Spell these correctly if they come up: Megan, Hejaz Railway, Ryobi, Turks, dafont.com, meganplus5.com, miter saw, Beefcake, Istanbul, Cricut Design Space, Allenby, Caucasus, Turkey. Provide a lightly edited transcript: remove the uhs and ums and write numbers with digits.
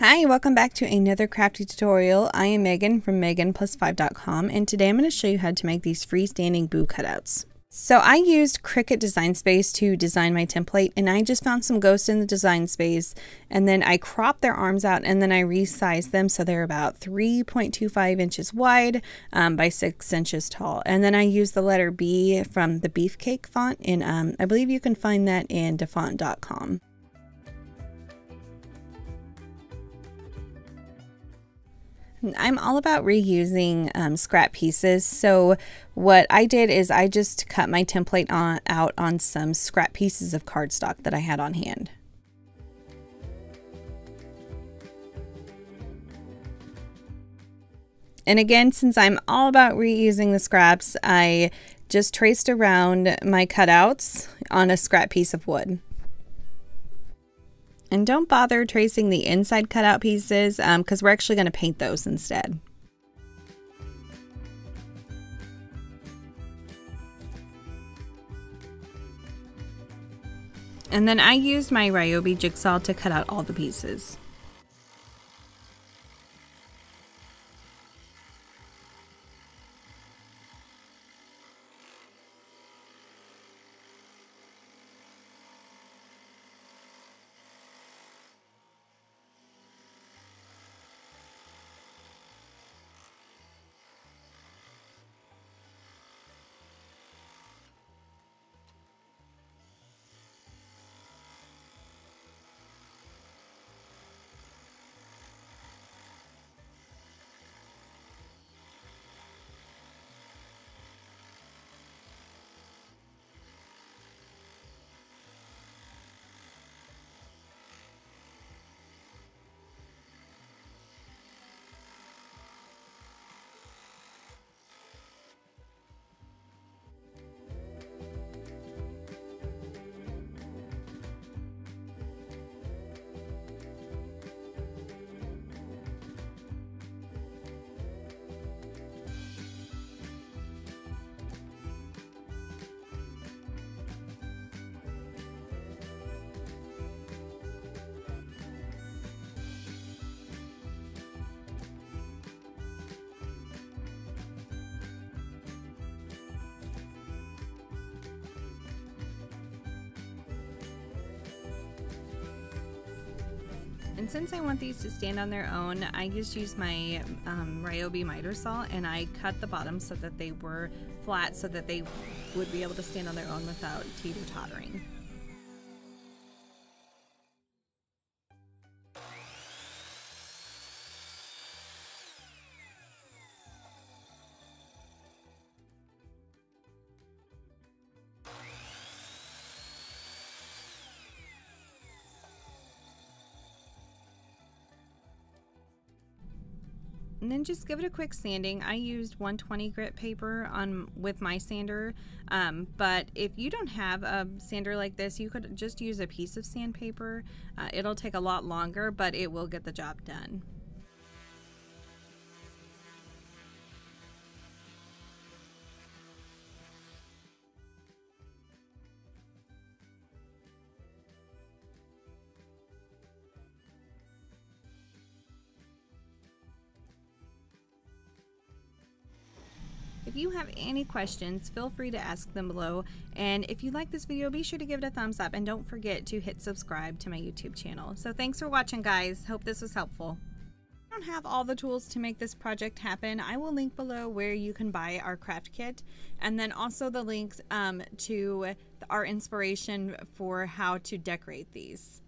Hi, welcome back to another crafty tutorial. I am Megan from meganplus5.com, and today I'm going to show you how to make these freestanding boo cutouts. So I used Cricut Design Space to design my template, and I just found some ghosts in the Design Space, and then I cropped their arms out and then I resized them so they're about 3.25 inches wide by 6 inches tall. And then I used the letter B from the Beefcake font, and I believe you can find that in dafont.com. I'm all about reusing scrap pieces, so what I did is I just cut my template out on some scrap pieces of cardstock that I had on hand. And again, since I'm all about reusing the scraps, I just traced around my cutouts on a scrap piece of wood. And don't bother tracing the inside cutout pieces because we're actually going to paint those instead. And then I used my Ryobi jigsaw to cut out all the pieces. And since I want these to stand on their own, I just used my Ryobi miter saw and I cut the bottom so that they were flat so that they would be able to stand on their own without teeter-tottering. And then just give it a quick sanding. I used 120 grit paper with my sander, but if you don't have a sander like this, you could just use a piece of sandpaper. It'll take a lot longer, but it will get the job done. If you have any questions, feel free to ask them below, and if you like this video, be sure to give it a thumbs up and don't forget to hit subscribe to my YouTube channel. So thanks for watching, guys. Hope this was helpful. I don't have all the tools to make this project happen. I will link below where you can buy our craft kit, and then also the links to our inspiration for how to decorate these.